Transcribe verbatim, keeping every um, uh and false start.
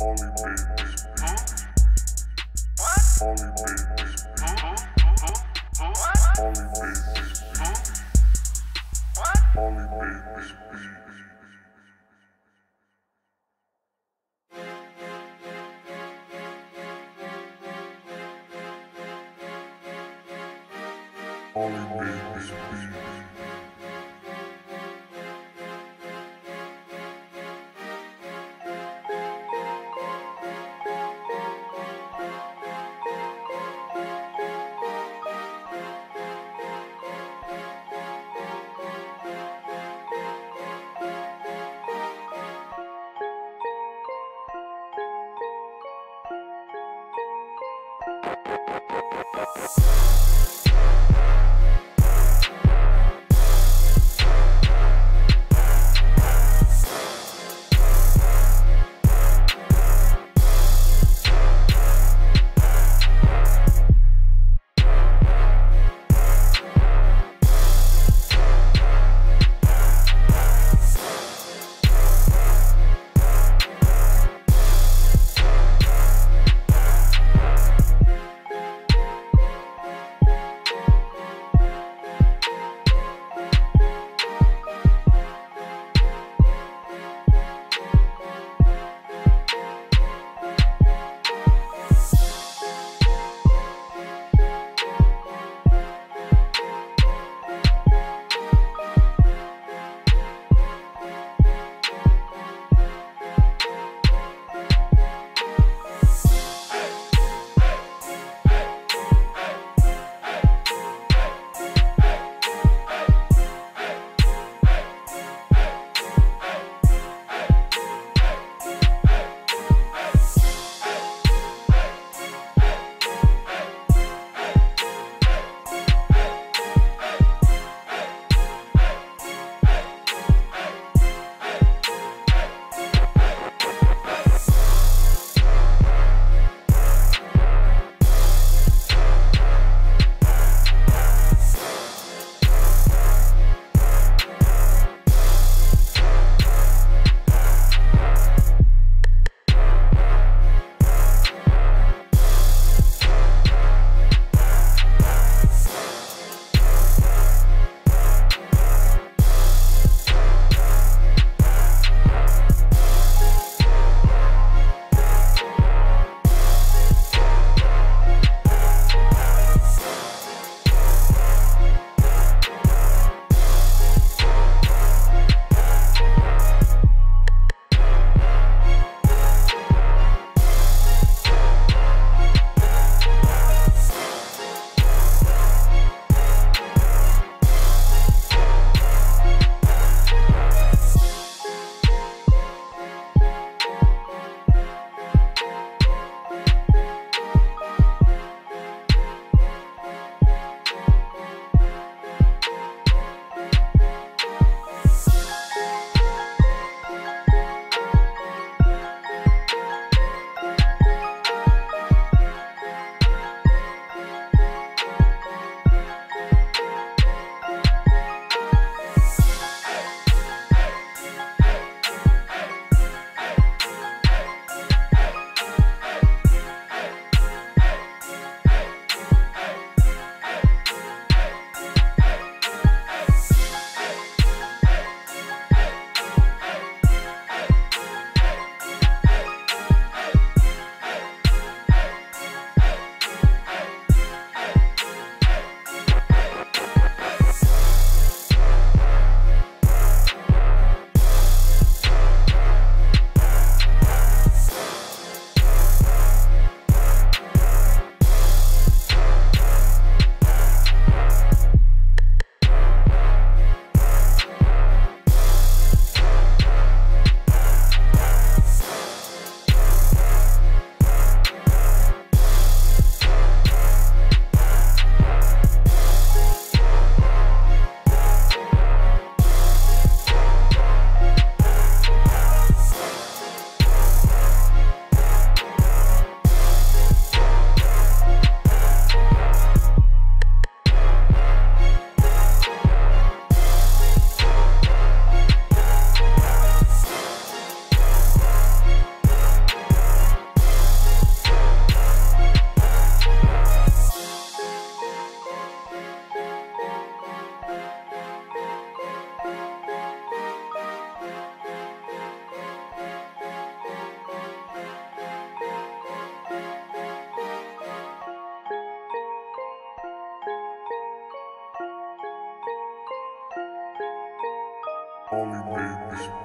Only babies. What? Only babies. What? Only babies. What? Only babies. Only babies. We'll be right back. only made this